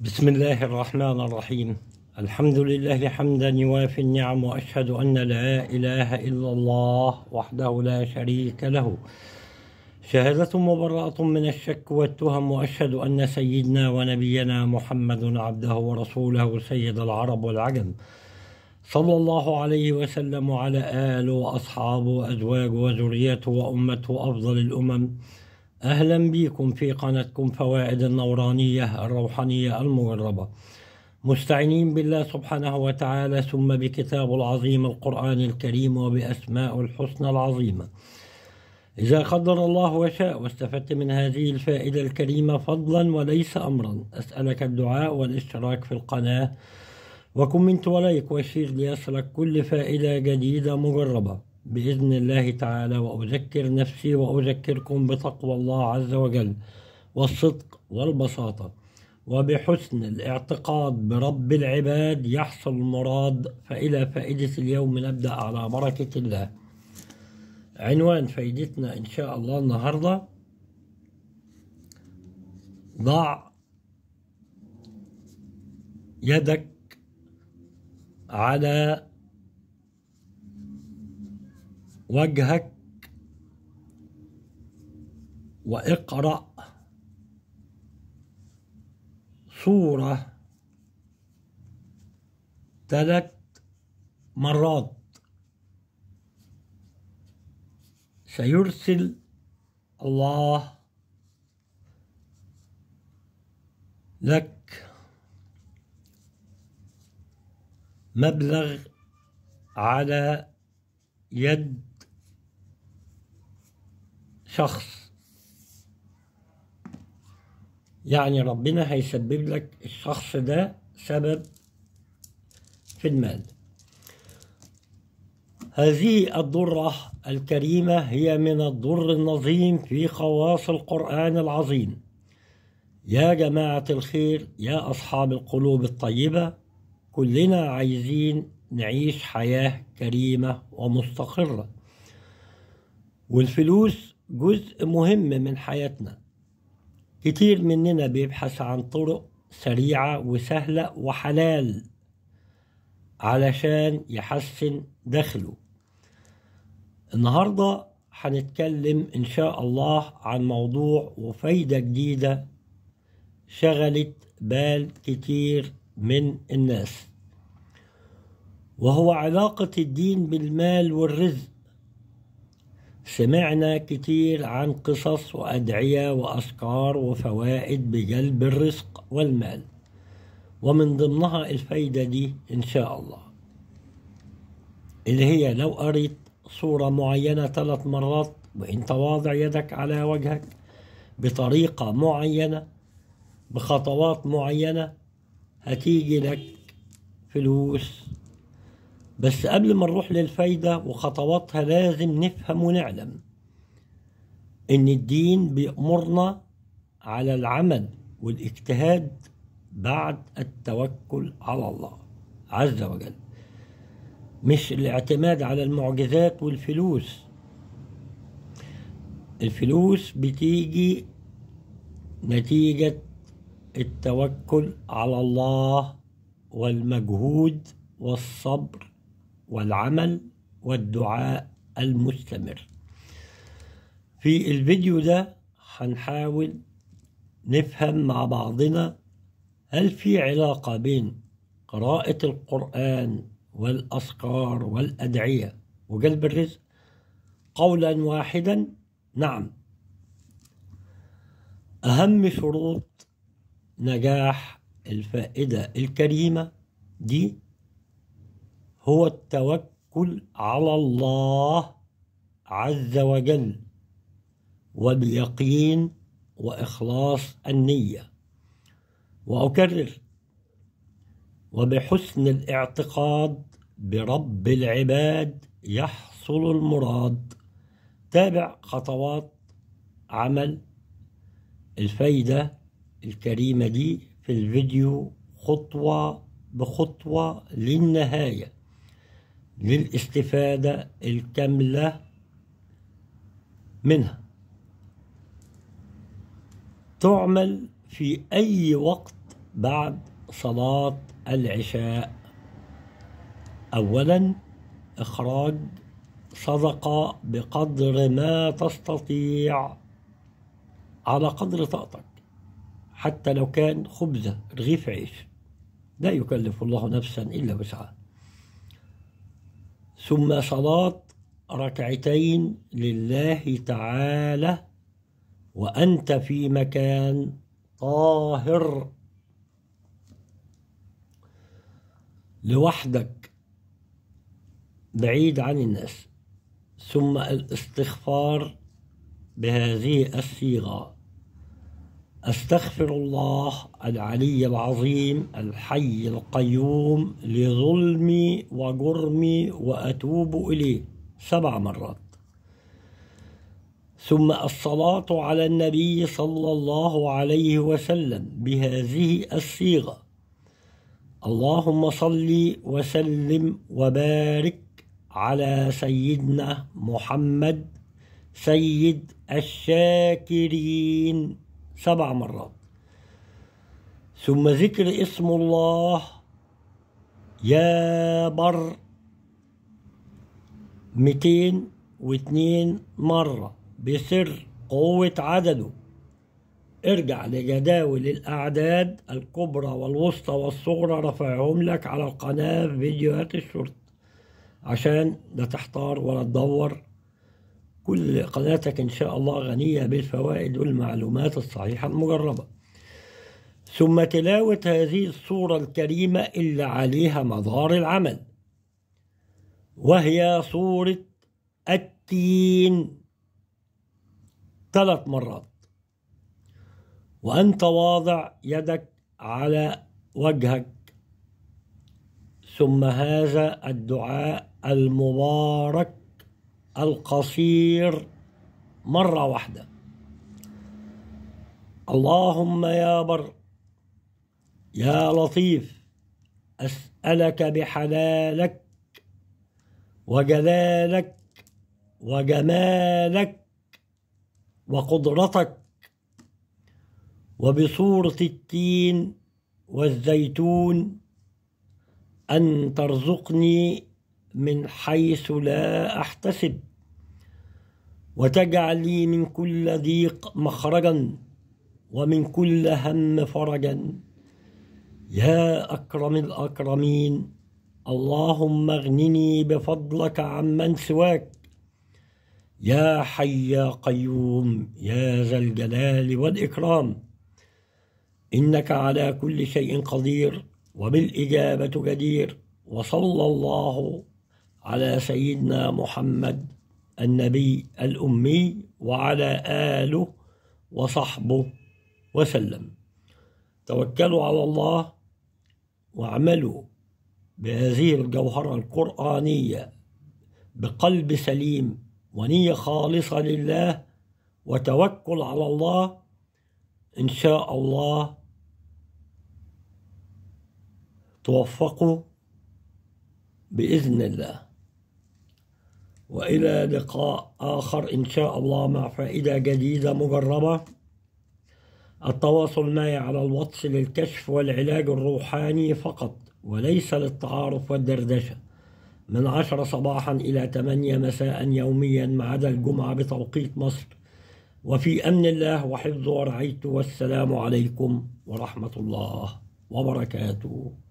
بسم الله الرحمن الرحيم. الحمد لله حمدا يوافي النعم، وأشهد أن لا إله إلا الله وحده لا شريك له، شهادة مبرأة من الشك والتهم، وأشهد أن سيدنا ونبينا محمد عبده ورسوله سيد العرب والعجم، صلى الله عليه وسلم وعلى آله وأصحابه وأزواجه وذريته وأمته أفضل الأمم. أهلا بكم في قناتكم فوائد النورانية الروحانية المجربة، مستعينين بالله سبحانه وتعالى ثم بكتابه العظيم القرآن الكريم وبأسماء الحسنى العظيمة. إذا قدر الله وشاء واستفدت من هذه الفائدة الكريمة فضلا وليس أمرا، أسألك الدعاء والاشتراك في القناة وكومنت ولايك وشير ليصلك كل فائدة جديدة مجربة بإذن الله تعالى. وأذكر نفسي وأذكركم بتقوى الله عز وجل والصدق والبساطة، وبحسن الاعتقاد برب العباد يحصل المراد. فإلى فائدة اليوم نبدأ على بركة الله. عنوان فائدتنا إن شاء الله النهاردة: ضع يدك على وجهك واقرأ سورة 3 مرات، سيرسل الله لك مبلغ على يد شخص، يعني ربنا هيسبب لك الشخص ده سبب في المال. هذه الضرة الكريمة هي من الضر النظيم في خواص القرآن العظيم. يا جماعة الخير، يا أصحاب القلوب الطيبة، كلنا عايزين نعيش حياة كريمة ومستقرة، والفلوس جزء مهم من حياتنا. كتير مننا بيبحث عن طرق سريعة وسهلة وحلال علشان يحسن دخله. النهاردة هنتكلم إن شاء الله عن موضوع وفايدة جديدة شغلت بال كتير من الناس، وهو علاقة الدين بالمال والرزق. سمعنا كتير عن قصص وأدعية وأذكار وفوائد بجلب الرزق والمال، ومن ضمنها الفايدة دي إن شاء الله، اللي هي لو قريت صورة معينة 3 مرات وإنت واضع يدك على وجهك بطريقة معينة بخطوات معينة هتيجي لك فلوس. بس قبل ما نروح للفايدة وخطواتها لازم نفهم ونعلم إن الدين بيأمرنا على العمل والاجتهاد بعد التوكل على الله عز وجل، مش الاعتماد على المعجزات والفلوس. الفلوس بتيجي نتيجة التوكل على الله والمجهود والصبر والعمل والدعاء المستمر. في الفيديو ده هنحاول نفهم مع بعضنا هل في علاقة بين قراءة القرآن والأذكار والأدعية وجلب الرزق؟ قولا واحدا: نعم. أهم شروط نجاح الفائدة الكريمة دي هو التوكل على الله عز وجل واليقين وإخلاص النية. وأكرر: وبحسن الاعتقاد برب العباد يحصل المراد. تابع خطوات عمل الفايدة الكريمة دي في الفيديو خطوة بخطوة للنهاية للاستفادة الكاملة منها. تعمل في أي وقت بعد صلاة العشاء. أولا، إخراج صدقة بقدر ما تستطيع على قدر طاقتك، حتى لو كان خبزة رغيف عيش، لا يكلف الله نفسا إلا وسعها. ثم صلاة ركعتين لله تعالى وأنت في مكان طاهر لوحدك بعيد عن الناس. ثم الاستغفار بهذه الصيغة: أستغفر الله العلي العظيم الحي القيوم لظلمي وجرمي وأتوب إليه 7 مرات. ثم الصلاة على النبي صلى الله عليه وسلم بهذه الصيغة: اللهم صل وسلم وبارك على سيدنا محمد سيد الشاكرين 7 مرات. ثم ذكر اسم الله يا بر 202 مرة بسر قوة عدده. ارجع لجداول الأعداد الكبرى والوسطى والصغرى، رفعهم لك على القناة في فيديوهات الشورت عشان لا تحتار ولا تدور. كل قناتك إن شاء الله غنية بالفوائد والمعلومات الصحيحة المجربة. ثم تلاوة هذه الصورة الكريمة اللي عليها مدار العمل، وهي صورة التين 3 مرات وأنت واضع يدك على وجهك. ثم هذا الدعاء المبارك القصير 1 مرة: اللهم يا بر يا لطيف، أسألك بحلالك وجلالك وجمالك وقدرتك، وبصورة التين والزيتون أن ترزقني من حيث لا أحتسب، وتجعل لي من كل ضيق مخرجا ومن كل هم فرجا يا أكرم الأكرمين. اللهم اغنني بفضلك عمن سواك يا حي يا قيوم يا ذا الجلال والإكرام، إنك على كل شيء قدير وبالإجابة جدير. وصلى الله على سيدنا محمد النبي الأمي وعلى آله وصحبه وسلم. توكلوا على الله واعملوا بهذه الجوهرة القرآنية بقلب سليم ونية خالصة لله وتوكل على الله، إن شاء الله توفقوا بإذن الله. وإلى لقاء آخر إن شاء الله مع فائدة جديدة مجربة. التواصل معي على الواتس للكشف والعلاج الروحاني فقط وليس للتعارف والدردشة، من 10 صباحا إلى 8 مساء يوميا ما عدا الجمعة بتوقيت مصر. وفي أمن الله وحفظه ورعايته، والسلام عليكم ورحمة الله وبركاته.